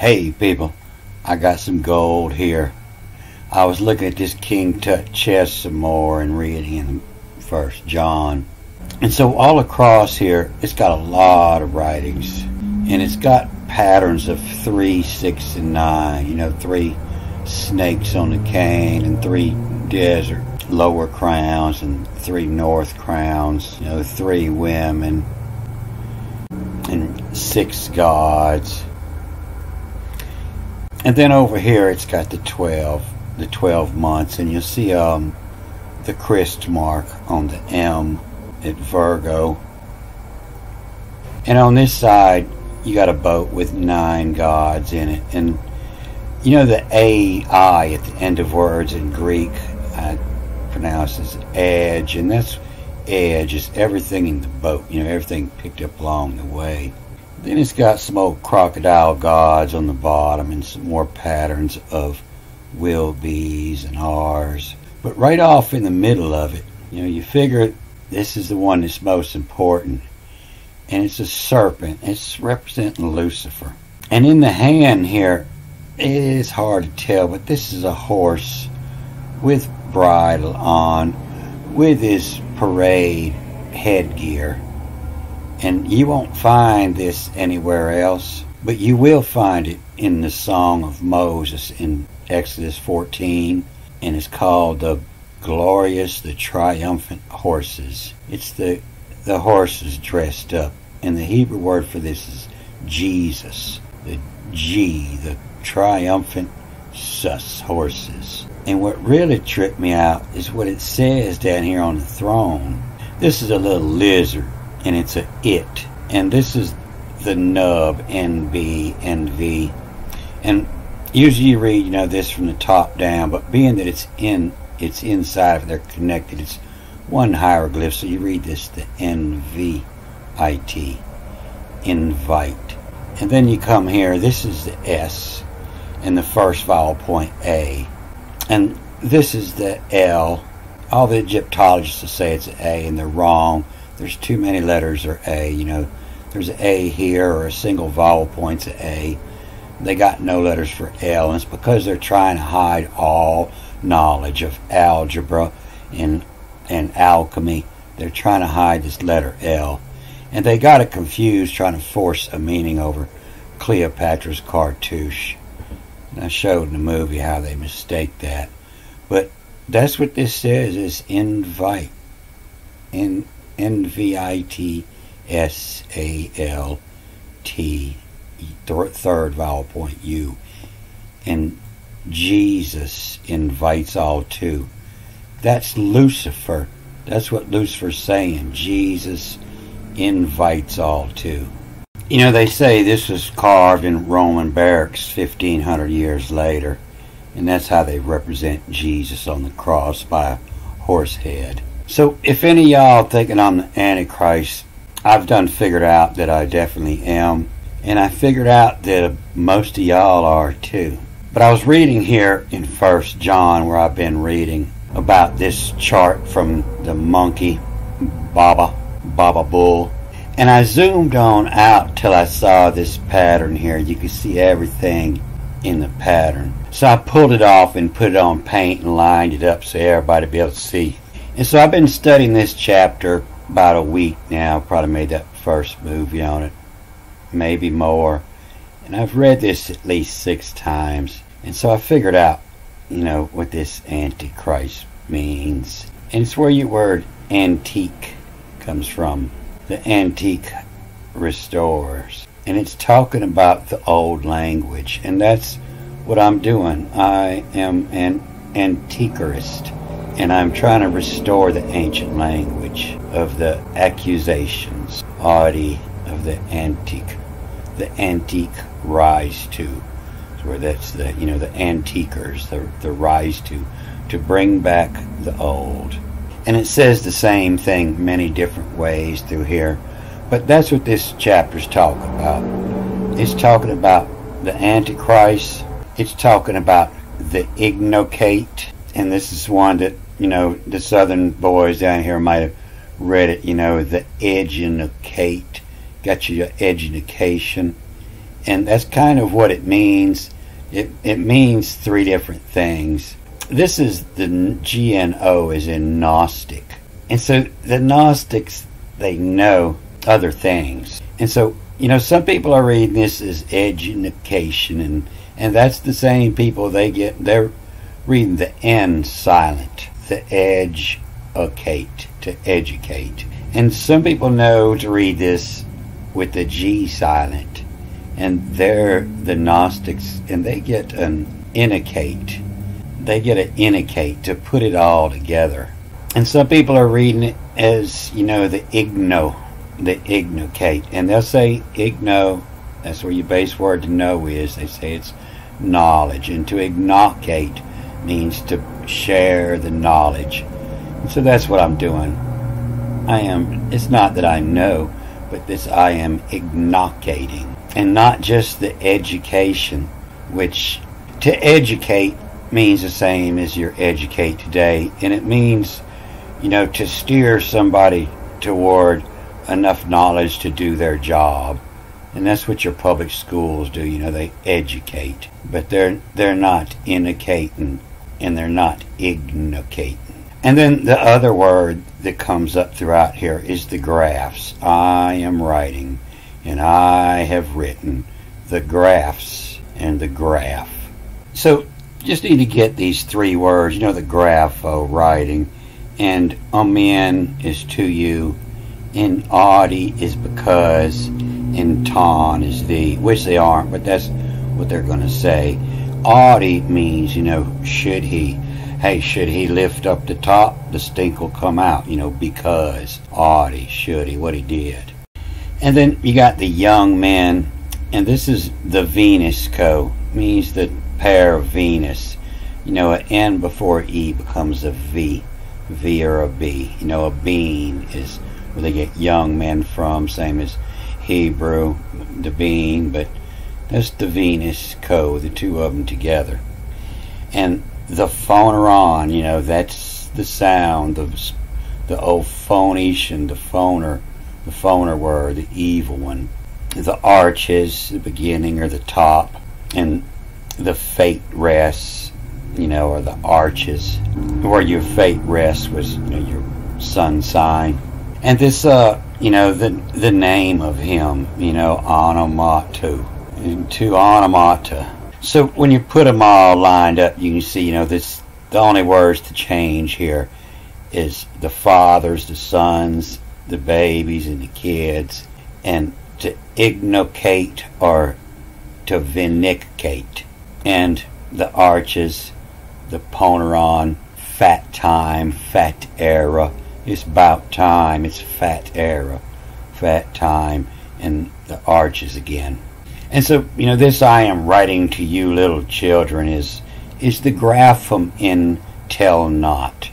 Hey people, I got some gold here. I was looking at this King Tut chest some more and read in First John. And so all across here, it's got a lot of writings. And it's got patterns of 3, 6, and 9. You know, 3 snakes on the cane and 3 desert lower crowns and 3 north crowns. You know, 3 women and 6 gods. And then over here it's got the 12 months, and you'll see the Christ mark on the M at Virgo. And on this side you got a boat with 9 gods in it. And you know the AI at the end of words in Greek I pronounce as edge, and that's edge is everything in the boat, you know, everything picked up along the way. Then it's got some old crocodile gods on the bottom and some more patterns of will-be's and R's. But right off in the middle of it, you know, you figure this is the one that's most important. And it's a serpent. It's representing Lucifer. And in the hand here, it is hard to tell, but this is a horse with bridle on, with his parade headgear. And you won't find this anywhere else, but you will find it in the Song of Moses in Exodus 14, and it's called the Glorious, the Triumphant Horses. It's the horses dressed up, and the Hebrew word for this is Jesus, the G, the Triumphant Sus Horses. And what really tripped me out is what it says down here on the throne. This is a little lizard. And it's a it, and this is the nub, NB NV. And usually you read, you know, this from the top down, but being that it's inside of it, they're connected, it's one hieroglyph, so you read this the NVIT, invite. And then you come here, this is the S and the first vowel point A, and this is the L. All the Egyptologists will say it's an A, and they're wrong. There's too many letters or A, you know. There's an A here, or a single vowel point's an A. They got no letters for L, and it's because they're trying to hide all knowledge of algebra and alchemy. They're trying to hide this letter L. And they got it confused trying to force a meaning over Cleopatra's cartouche. And I showed in the movie how they mistake that. But that's what this says, is invite. NVITSALT, third vowel point U. And Jesus invites all to. That's Lucifer. That's what Lucifer's saying. Jesus invites all to. You know, they say this was carved in Roman barracks 1,500 years later. And that's how they represent Jesus on the cross, by a horse head. So if any of y'all thinking I'm the Antichrist, I've done figured out that I definitely am. And I figured out that most of y'all are too. But I was reading here in 1 John, where I've been reading about this chart from the monkey, Baba Bull. And I zoomed on out till I saw this pattern here. You can see everything in the pattern. So I pulled it off and put it on paint and lined it up so everybody would be able to see. And so I've been studying this chapter about a week now, probably made that first movie on it, maybe more. And I've read this at least 6 times. And so I figured out, you know, what this Antichrist means. And it's where your word antique comes from. The antique restores. And it's talking about the old language. And that's what I'm doing. I am an antiquarist. And I'm trying to restore the ancient language of the accusations, Audi, of the antique rise to, where that's the, you know, the antiquers, the rise to bring back the old. And it says the same thing many different ways through here, but that's what this chapter's talking about. It's talking about the Antichrist. It's talking about the ignocate. And this is one that, you know, the southern boys down here might have read it, you know, the educate, got you your education. And that's kind of what it means. It means three different things. This is the GNO is in Gnostic. And so the Gnostics, they know other things. And so, you know, some people are reading this as education, and that's the same people they're reading the N silent, the educate, to educate. And some people know to read this with the G silent, and they're the Gnostics, and they get an inicate. They get an inicate to put it all together. And some people are reading it as, you know, the ignocate. And they'll say igno, that's where your base word to know is. They say it's knowledge. And to ignocate means to share the knowledge. And so that's what I'm doing. It's not that I know, but I am ignocating. And not just the education, which to educate means the same as your educate today, and it means, you know, to steer somebody toward enough knowledge to do their job. And that's what your public schools do, you know, they educate, but they're not indicating, and they're not ignocating. And then the other word that comes up throughout here is the graphs. I am writing, and I have written, the graphs and the graph. So just need to get these three words, you know, the grapho, writing, and amen is to you, and audi is because, and ton is the, which they aren't, but that's what they're going to say. Audi means, you know, should he, hey, should he lift up the top, the stink will come out, you know, because audi, should he, what he did. And then you got the young men, and this is the Venus co, means the pair of Venus, you know, an N before E becomes a V or a B, you know, a bean is where they get young men from, same as Hebrew, the bean, but that's the Venus co, the two of them together. And the phoneron, you know, that's the sound, the old phonician, the phoner word, the evil one. The arches, the beginning or the top, and the fate rests, you know, or the arches, where your fate rests was, you know, your sun sign. And this, you know, the name of him, you know, onomatu, and to onomata. So when you put them all lined up, you can see, you know, this, the only words to change here is the fathers, the sons, the babies, and the kids. And to ignocate or to vindicate. And the arches, the poneron, fat time, fat era, it's about time, it's fat era, fat time, and the arches again. And so, you know, this I am writing to you little children is the grapheme in tell not,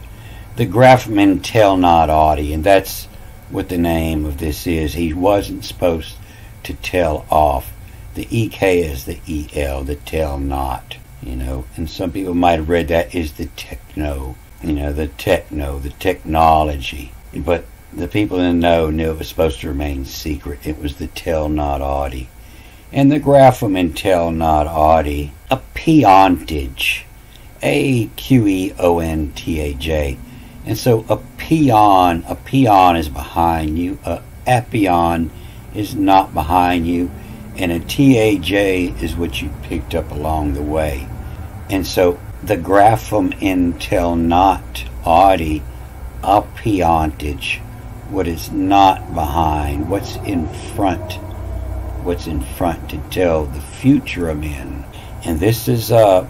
the grapheme in tell not audi, and that's what the name of this is. He wasn't supposed to tell off. The EK is the EL, the tell not, you know, and some people might have read that is the techno, you know, the techno, the technology. But the people in the know knew it was supposed to remain secret. It was the tell not audi. And the grapheme in tell not audi, a peontage, AQEONTAJ. And so a peon is behind you, a apion is not behind you, and a TAJ is what you picked up along the way. And so the grapheme in tell not audi, a peontage, what is not behind, what's in front to tell the future of men. And this is where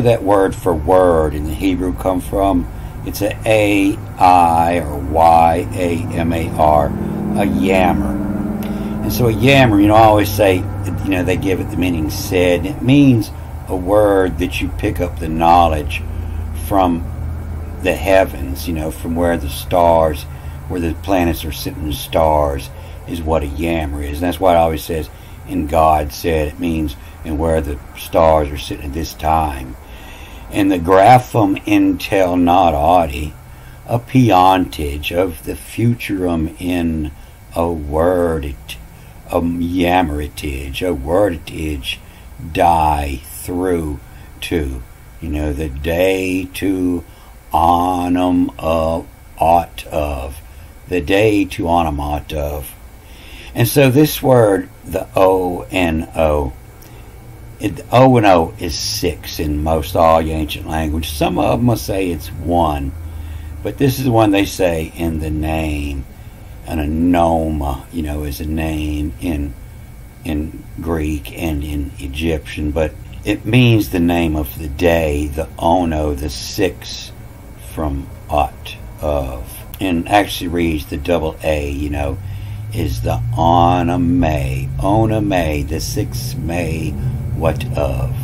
that word for word in the Hebrew come from. It's a A-I or Y-A-M-A-R, a yammer. And so a yammer, you know, I always say, you know, they give it the meaning said, and it means a word that you pick up the knowledge from the heavens, you know, from where the stars, where the planets are sitting in the stars, is what a yammer is. And that's why it always says, and God said, it means, and where the stars are sitting at this time. And the grapheme in tell not audi, a peontage of the futurum in a word, yammerage, a wordage, die through to, you know, the day to onum of, ought of, the day to onum ought of. And so this word, the O-N-O, O-N-O is 6 in most all ancient language. Some of them will say it's 1, but this is the one they say in the name. An onoma, you know, is a name in Greek and in Egyptian, but it means the name of the day, the ono, the 6 from ought of, and actually reads the double A, you know, is the onome, the 6 May what of.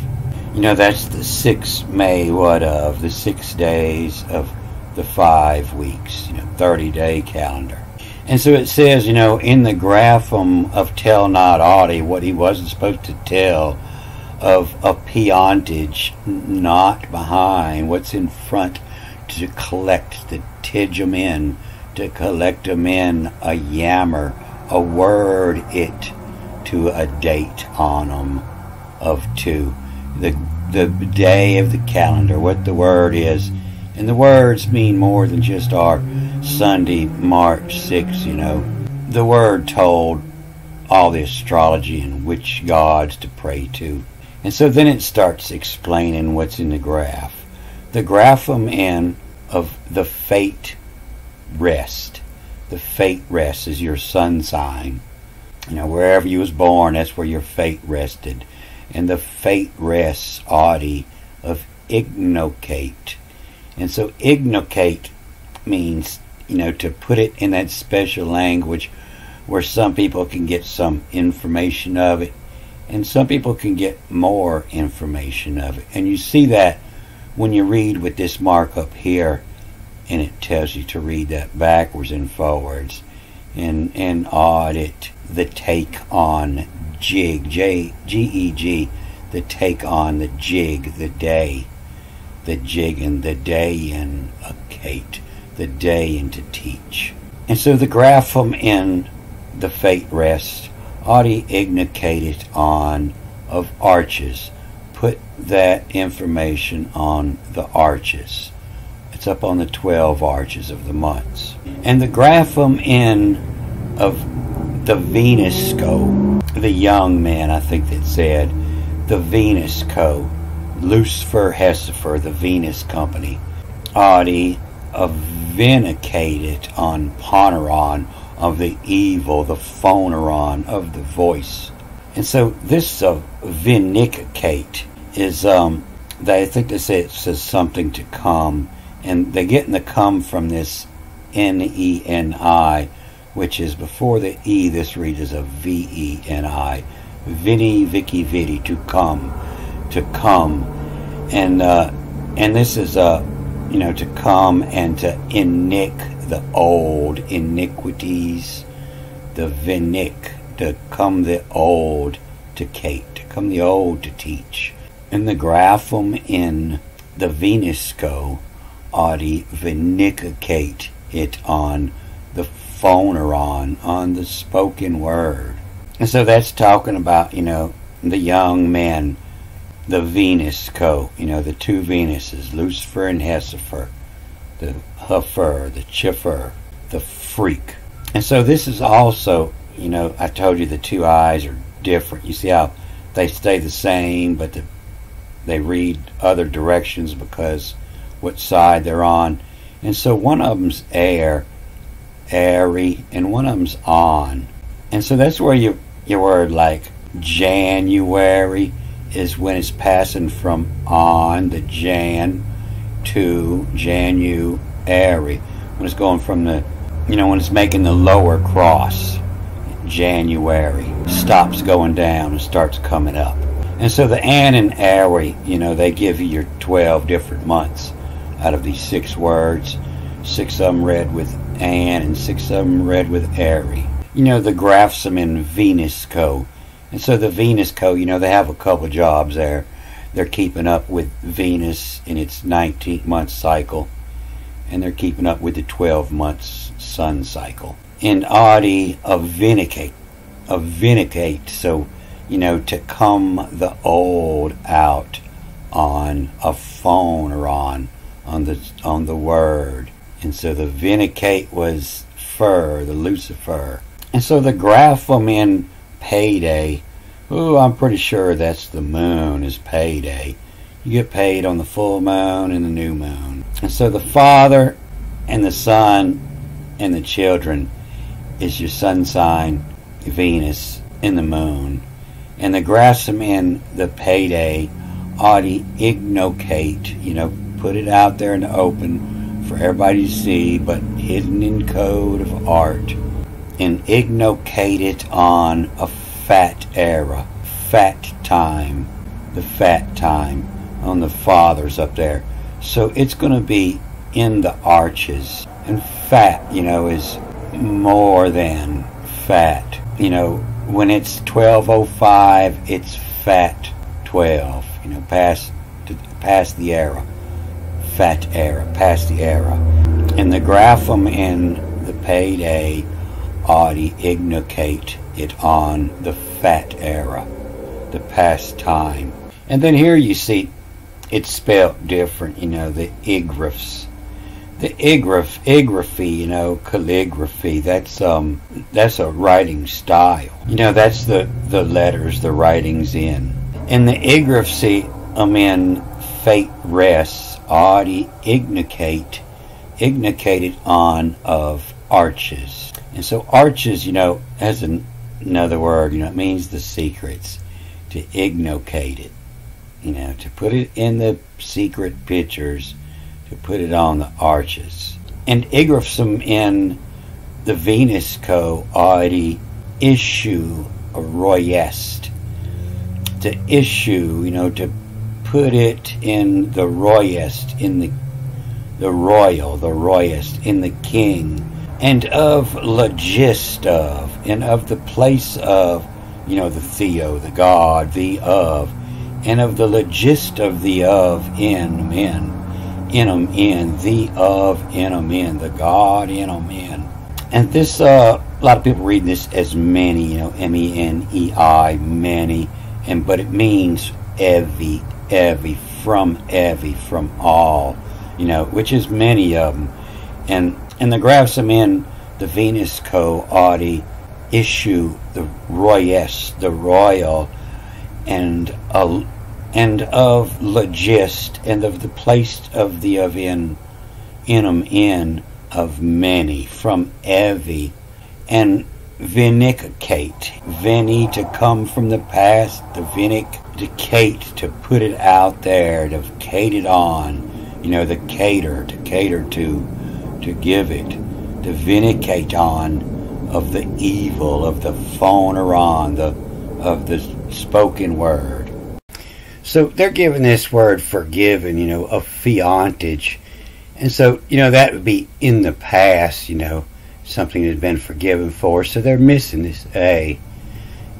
You know, that's the 6 May what of, the 6 days of the 5 weeks, you know, 30-day calendar. And so it says, you know, in the grapham of tell not audi, what he wasn't supposed to tell, of a peontage, not behind, what's in front, to collect, to tidge them in, to collect them in, a yammer, a word it, to a date on them, of to, the day of the calendar, what the word is. And the words mean more than just our Sunday, March 6th, you know. The word told all the astrology and which gods to pray to. And so then it starts explaining what's in the graph. The grapham in of the fate rest. The fate rest is your sun sign. You know, wherever you was born, that's where your fate rested. And the fate rests audi of ignocate. And so ignocate means, you know, to put it in that special language where some people can get some information of it and some people can get more information of it. And you see that when you read with this mark up here, and it tells you to read that backwards and forwards, and audit the take on jig, G-E-G, the take on the jig, the day. The jig and the day in a Kate, the day in to teach. And so the grapham in the fate rest, audi ignicated on of arches. Put that information on the arches. It's up on the 12 arches of the months. And the grapham in of the Venus co, the young man, I think that said, the Venus co. Lucifer Hesifer, the Venus Company, audi of vinicated on Poneron of the evil, the phoneron of the voice. And so this vinicate is, they, I think they say it says something to come, and they're getting the come from this N-E-N-I, which is before the E, this reads as a V-E-N-I, vini, vici, vidi, to come. To come, and this is a, you know, to come and to inic the old iniquities, the vinic, to come the old to Kate, to come the old to teach. And the grapham in the Venusco audi vinicicate it on the phoneron, on the spoken word. And so that's talking about, you know, the young men. The Venus co, you know, the two Venuses, Lucifer and Hesifer, the Huffer, the Chiffer, the Freak. And so this is also, you know, I told you the two eyes are different. You see how they stay the same, but they read other directions because what side they're on. And so one of them's air, airy, and one of them's on. And so that's where your word like January is when it's passing from on, the Jan, to January. When it's going from the, you know, when it's making the lower cross, January, stops going down and starts coming up. And so the an and airy, you know, they give you your 12 different months out of these 6 words. 6 of them read with an and 6 of them read with airy. You know, the graphsum in Venus co. And so the Venus co, you know, they have a couple jobs there. They're keeping up with Venus in its 19-month cycle, and they're keeping up with the 12-month sun cycle. And audi of vinicate, of vindicate. So, you know, to come the old out on a phone or on the word. And so the vindicate was fur, the Lucifer. And so the grapheme in payday, ooh, I'm pretty sure that's the moon is payday. You get paid on the full moon and the new moon. And so the Father and the Son and the children is your sun sign, Venus, and the moon. And the grapheme in the payday ought to ignocate, you know, put it out there in the open for everybody to see, but hidden in code of art. And ignocate it on a fat era, fat time, the fat time on the Fathers up there. So it's going to be in the arches. And fat, you know, is more than fat. You know, when it's 1205, it's fat 12, you know, past the era, fat era, past the era. And the grapheme in the payday ought to ignocate it on the fat era, the past time. And then here you see it's spelled different, you know, the igriffs. The igriff, igraphy, you know, calligraphy, that's a writing style. You know, that's the letters, the writings in. And the igriffsy, in fate rests, ought to ignocate it on of arches. And so arches, you know, as another word, you know, it means the secrets, to ignocate it, you know, to put it in the secret pictures, to put it on the arches. And igraphsum in the Venus co already issue a royest, to issue, you know, to put it in the royest, in the royal, the royest, in the king, and of logist of, and of the place of, you know, the theo, the god, the of, and of the logist of the of in men. In them in, the of in them in, the God in them in. And this, a lot of people read this as many, you know, M-E-N-E-I, many, and but it means every, from all, you know, which is many of them. And the grapheme in the Venus co audi issue the royes, the royal, and of logist, and of the place of the of in them in, of many, from every. And vindicate, veni, to come from the past, the vindicate, to put it out there, to cate it on, you know, the cater, to cater to give it, to vindicate on, of the evil, of the phoneron, of the spoken word. So they're giving this word forgiven, you know, a fiontage. And so, you know, that would be in the past, you know, something that's been forgiven for. So they're missing this A.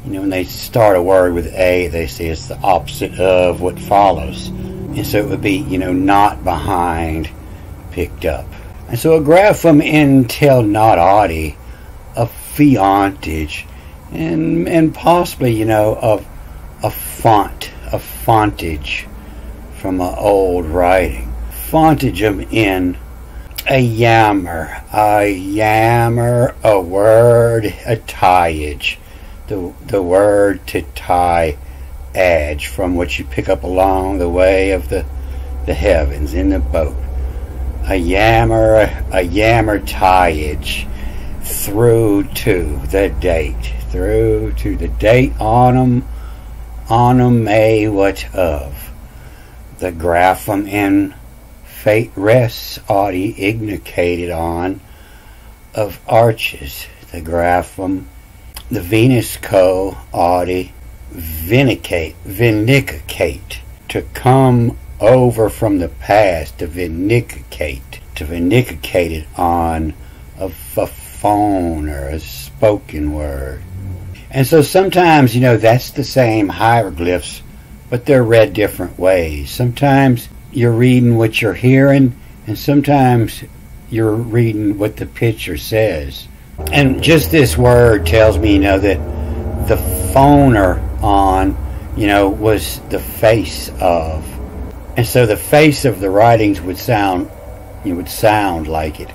You know, when they start a word with A, they say it's the opposite of what follows. And so it would be, you know, not behind, picked up. And so a grapheme intel not audi, a fiontage, and possibly, you know, of a font. A fontage from an old writing. Fontage of in, a yammer, a word, a tieage. The word to tie, edge, from what you pick up along the way of the heavens in the boat. A yammer tieage, through to the date. Through to the date on them. On a may what of the grapheme in fate rests ought to ignicated on of arches, the grapheme the Venus co ought to vindicate, to come over from the past, to vindicate it on of a phone or a spoken word. And so sometimes, you know, that's the same hieroglyphs, but they're read different ways. Sometimes you're reading what you're hearing, and sometimes you're reading what the picture says. And just this word tells me, you know, that the phoner on, you know, was the face of. And so the face of the writings would sound, you would sound like it.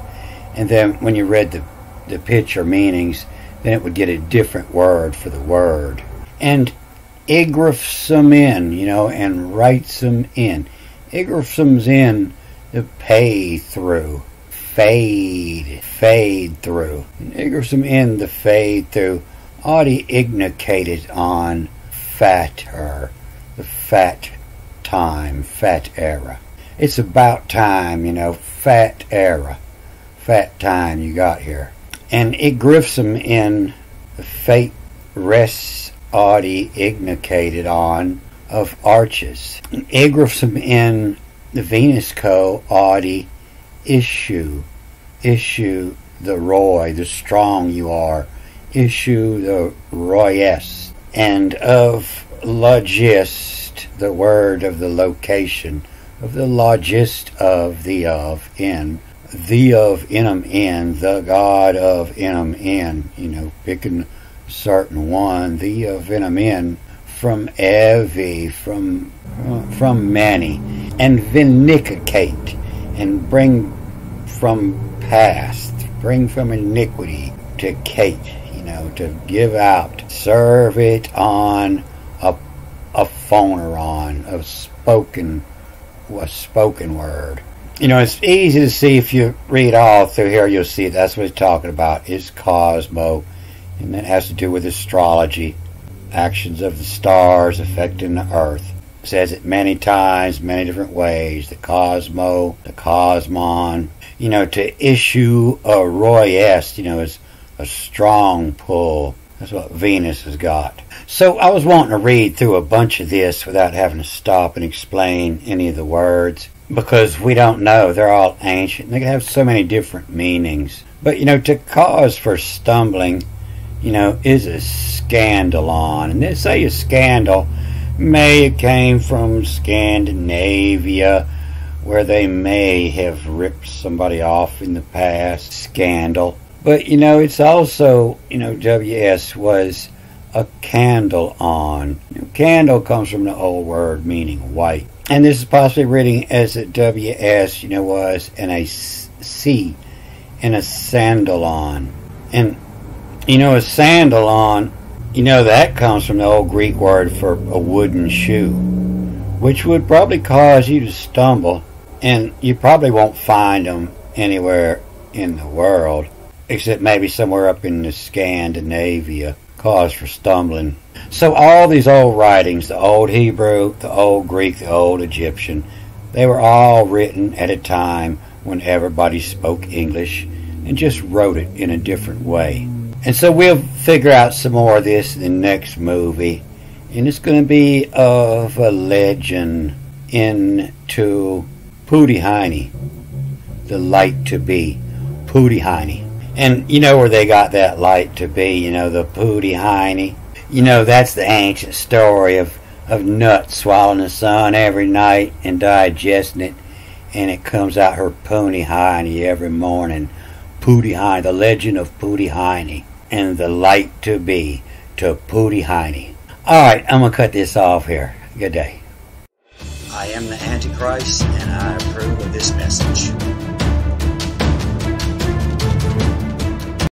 And then when you read the pitch or meanings, then it would get a different word for the word. And igraphs them in, you know, and writes them in. Igraphs them's in the pay through, fade through. And igraphs them in the fade through. Audi ignicated on fatter, the fat time, fat era. It's about time, you know, fat era, fat time you got here. And it griffs them in the fate rests Audi ignicated on of arches. And it griffs them in the Venus co Audi issue the roy, the strong you are. Issue the royest, and of logist, the word of the location, of the logist of the of in, the of in 'em in, the god of in 'em in, you know, picking a certain one, the of in 'em in, from Evie, from many, and vindicate, and bring from past, bring from iniquity to Kate. Know, to give out, serve it on a phoneron, a spoken word. You know, it's easy to see if you read all through here. You'll see that's what it's talking about. It's Cosmo, and that has to do with astrology, actions of the stars affecting the earth. It says it many times, many different ways. The Cosmo, the Cosmon. You know, to issue a royest. You know, is a strong pull. That's what Venus has got. So I was wanting to read through a bunch of this without having to stop and explain any of the words, because we don't know. They're all ancient. They have so many different meanings. But, you know, to cause for stumbling, you know, is a scandalon. And they say a scandal may have came from Scandinavia, where they may have ripped somebody off in the past. Scandal. But, you know, it's also, you know, WS was a candle on. You know, candle comes from the old word meaning white. And this is possibly reading as a WS, you know, was in a C, in a sandal on. And, you know, a sandal on, you know, that comes from the old Greek word for a wooden shoe, which would probably cause you to stumble. And you probably won't find them anywhere in the world, except maybe somewhere up in the Scandinavia, cause for stumbling. So all these old writings, the old Hebrew, the old Greek, the old Egyptian, they were all written at a time when everybody spoke English and just wrote it in a different way. And so we'll figure out some more of this in the next movie. And it's going to be of a legend into Putiheini, the light to be, Putiheini. And you know where they got that light to be, you know, the Putiheini. You know, that's the ancient story of Nut swallowing the sun every night and digesting it. And it comes out her Putiheini every morning. Putiheini, the legend of Putiheini. And the light to be, to Putiheini. Alright, I'm going to cut this off here. Good day. I am the Antichrist, and I approve of this message.